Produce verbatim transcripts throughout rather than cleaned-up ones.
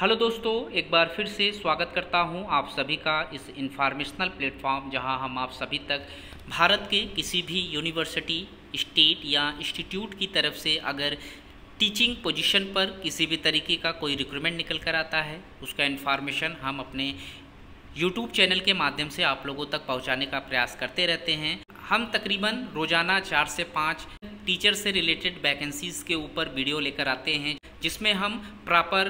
Hello दोस्तों, एक बार फिर से स्वागत करता हूं आप सभी का इस इंफॉर्मेशनल प्लेटफॉर्म जहां हम आप सभी तक भारत के किसी भी यूनिवर्सिटी, स्टेट या इंस्टीट्यूट की तरफ से अगर टीचिंग पोजीशन पर किसी भी तरीके का कोई रिक्रूटमेंट निकल कर आता है उसका इन्फॉर्मेशन हम अपने यूट्यूब चैनल के माध्यम से आप लोगों तक पहुँचाने का प्रयास करते रहते हैं। हम तकरीबन रोज़ाना चार से पाँच टीचर से रिलेटेड वैकेंसीज़ के ऊपर वीडियो लेकर आते हैं जिसमें हम प्रॉपर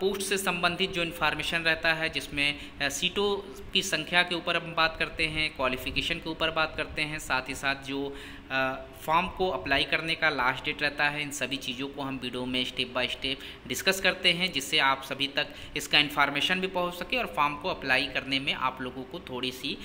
पोस्ट से संबंधित जो इन्फॉर्मेशन रहता है, जिसमें सीटों की संख्या के ऊपर हम बात करते हैं, क्वालिफ़िकेशन के ऊपर बात करते हैं, साथ ही साथ जो फॉर्म को अप्लाई करने का लास्ट डेट रहता है, इन सभी चीज़ों को हम वीडियो में स्टेप बाय स्टेप डिस्कस करते हैं जिससे आप सभी तक इसका इन्फॉर्मेशन भी पहुँच सके और फॉर्म को अप्लाई करने में आप लोगों को थोड़ी सी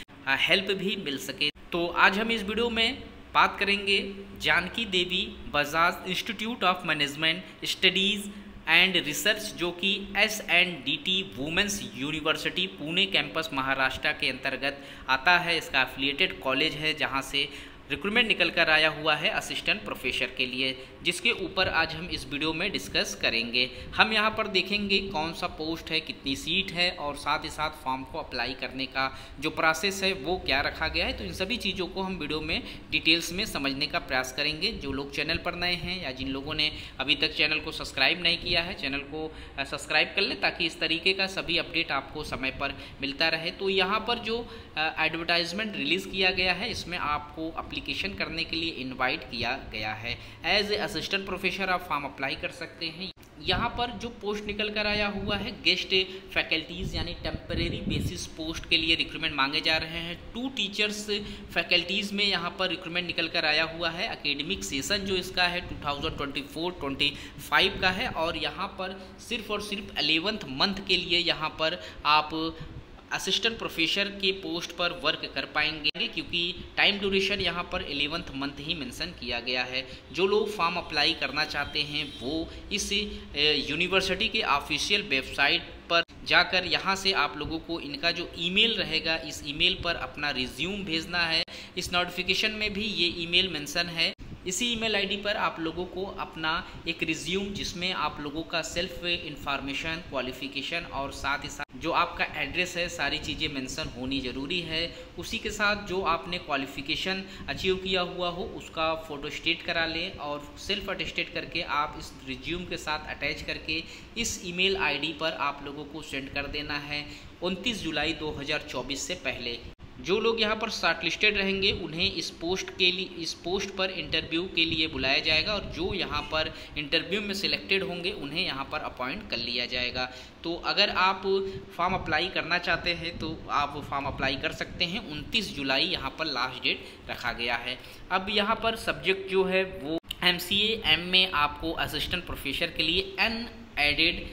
हेल्प भी मिल सके। तो आज हम इस वीडियो में बात करेंगे Janaki Devi Bajaj institute of management studies and research जो कि S N D T women's university Pune campus Maharashtra के अंतर्गत आता है। इसका एफिलिएटेड कॉलेज है जहां से रिक्रूटमेंट निकल कर आया हुआ है असिस्टेंट प्रोफेसर के लिए, जिसके ऊपर आज हम इस वीडियो में डिस्कस करेंगे। हम यहाँ पर देखेंगे कौन सा पोस्ट है, कितनी सीट है और साथ ही साथ फॉर्म को अप्लाई करने का जो प्रोसेस है वो क्या रखा गया है। तो इन सभी चीज़ों को हम वीडियो में डिटेल्स में समझने का प्रयास करेंगे। जो लोग चैनल पर नए हैं या जिन लोगों ने अभी तक चैनल को सब्सक्राइब नहीं किया है, चैनल को सब्सक्राइब कर लें ताकि इस तरीके का सभी अपडेट आपको समय पर मिलता रहे। तो यहाँ पर जो एडवर्टाइजमेंट रिलीज़ किया गया है इसमें आपको एप्लीकेशन करने के लिए इनवाइट किया गया है। एज ए असिस्टेंट प्रोफेसर आप फॉर्म अप्लाई कर सकते हैं। यहाँ पर जो पोस्ट निकल कर आया हुआ है गेस्ट फैकल्टीज़ यानी टेम्परेरी बेसिस पोस्ट के लिए रिक्रूटमेंट मांगे जा रहे हैं। टू टीचर्स फैकल्टीज़ में यहाँ पर रिक्रूटमेंट निकल कर आया हुआ है। एकेडमिक सेशन जो इसका है two thousand twenty four twenty five का है और यहाँ पर सिर्फ और सिर्फ एलेवंथ मंथ के लिए यहाँ पर आप असिस्टेंट प्रोफेसर के पोस्ट पर वर्क कर पाएंगे क्योंकि टाइम ड्यूरेशन यहाँ पर एलेवंथ मंथ ही मेंशन किया गया है। जो लोग फॉर्म अप्लाई करना चाहते हैं वो इस यूनिवर्सिटी के ऑफिशियल वेबसाइट पर जाकर यहाँ से आप लोगों को इनका जो ईमेल रहेगा इस ईमेल पर अपना रिज्यूम भेजना है। इस नोटिफिकेशन में भी ये ईमेल मेंशन है। इसी ईमेल आईडी पर आप लोगों को अपना एक रिज्यूम जिसमें आप लोगों का सेल्फ इंफॉर्मेशन, क्वालिफिकेशन और साथ ही साथ जो आपका एड्रेस है सारी चीज़ें मेंशन होनी ज़रूरी है। उसी के साथ जो आपने क्वालिफिकेशन अचीव किया हुआ हो उसका फ़ोटो स्टेट करा लें और सेल्फ अटेस्टेड करके आप इस रिज्यूम के साथ अटैच करके इस ईमेल आईडी पर आप लोगों को सेंड कर देना है उनतीस जुलाई दो हज़ार चौबीस से पहले। जो लोग यहाँ पर शॉर्टलिस्टेड रहेंगे उन्हें इस पोस्ट के लिए इस पोस्ट पर इंटरव्यू के लिए बुलाया जाएगा और जो यहाँ पर इंटरव्यू में सिलेक्टेड होंगे उन्हें यहाँ पर अपॉइंट कर लिया जाएगा। तो अगर आप फॉर्म अप्लाई करना चाहते हैं तो आप फॉर्म अप्लाई कर सकते हैं। उनतीस जुलाई यहाँ पर लास्ट डेट रखा गया है। अब यहाँ पर सब्जेक्ट जो है वो एम सी ए एम में आपको असिस्टेंट प्रोफेसर के लिए अन एडेड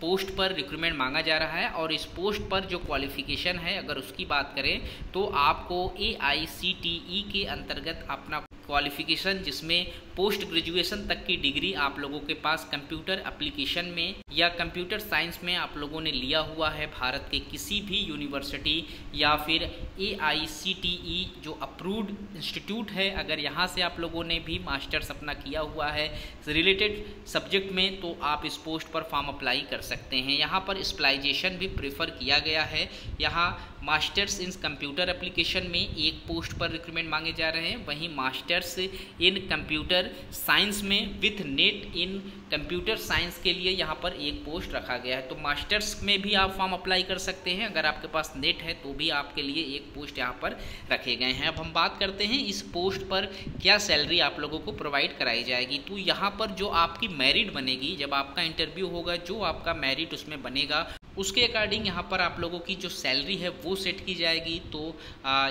पोस्ट पर रिक्रूटमेंट मांगा जा रहा है और इस पोस्ट पर जो क्वालिफ़िकेशन है अगर उसकी बात करें तो आपको ए आई सी टी ई के अंतर्गत अपना क्वालिफ़िकेशन जिसमें पोस्ट ग्रेजुएशन तक की डिग्री आप लोगों के पास कंप्यूटर एप्लीकेशन में या कंप्यूटर साइंस में आप लोगों ने लिया हुआ है भारत के किसी भी यूनिवर्सिटी या फिर ए आई सी टी ई जो अप्रूव्ड इंस्टीट्यूट है अगर यहाँ से आप लोगों ने भी मास्टर्स अपना किया हुआ है रिलेटेड सब्जेक्ट में तो आप इस पोस्ट पर फॉर्म अप्लाई कर सकते हैं। यहाँ पर स्पेशलाइजेशन भी प्रेफर किया गया है। यहाँ मास्टर्स इन कंप्यूटर एप्लीकेशन में एक पोस्ट पर रिक्रूटमेंट मांगे जा रहे हैं, वहीं मास्टर्स इन कंप्यूटर साइंस में with NET in computer science के लिए यहाँ पर एक पोस्ट रखा गया है। तो मास्टर्स में भी आप फॉर्म अप्लाई कर सकते हैं। अगर आपके पास नेट है तो भी आपके लिए एक पोस्ट यहाँ पर रखे गए हैं। अब हम बात करते हैं इस पोस्ट पर क्या सैलरी आप लोगों को प्रोवाइड कराई जाएगी। तो यहाँ पर जो आपकी मेरिट बनेगी, जब आपका इंटरव्यू होगा जो आपका मेरिट उसमें बनेगा उसके अकॉर्डिंग यहाँ पर आप लोगों की जो सैलरी है वो सेट की जाएगी। तो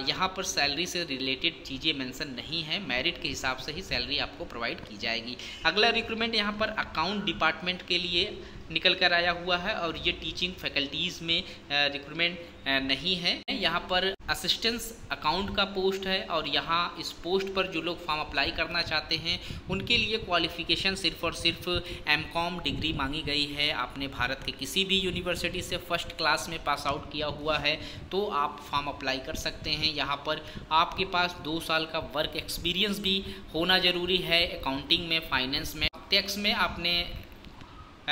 यहाँ पर सैलरी से रिलेटेड चीज़ें मेंशन नहीं है, मेरिट के हिसाब से ही सैलरी आपको प्रोवाइड की जाएगी। अगला रिक्रूटमेंट यहाँ पर अकाउंट डिपार्टमेंट के लिए निकल कर आया हुआ है और ये टीचिंग फैकल्टीज़ में रिक्रूटमेंट नहीं है। यहाँ पर असिस्टेंस अकाउंट का पोस्ट है और यहाँ इस पोस्ट पर जो लोग फॉर्म अप्लाई करना चाहते हैं उनके लिए क्वालिफ़िकेशन सिर्फ और सिर्फ एम कॉम डिग्री मांगी गई है। आपने भारत के किसी भी यूनिवर्सिटी से फर्स्ट क्लास में पास आउट किया हुआ है तो आप फॉर्म अप्लाई कर सकते हैं। यहाँ पर आपके पास दो साल का वर्क एक्सपीरियंस भी होना ज़रूरी है। अकाउंटिंग में, फाइनेंस में, टैक्स में आपने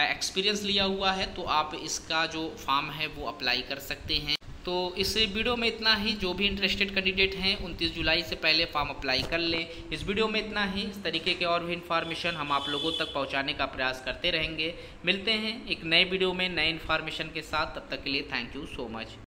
एक्सपीरियंस लिया हुआ है तो आप इसका जो फॉर्म है वो अप्लाई कर सकते हैं। तो इस वीडियो में इतना ही। जो भी इंटरेस्टेड कैंडिडेट हैं उनतीस जुलाई से पहले फॉर्म अप्लाई कर लें। इस वीडियो में इतना ही। इस तरीके के और भी इन्फॉर्मेशन हम आप लोगों तक पहुंचाने का प्रयास करते रहेंगे। मिलते हैं एक नए वीडियो में नए इन्फॉर्मेशन के साथ। तब तक के लिए थैंक यू सो मच।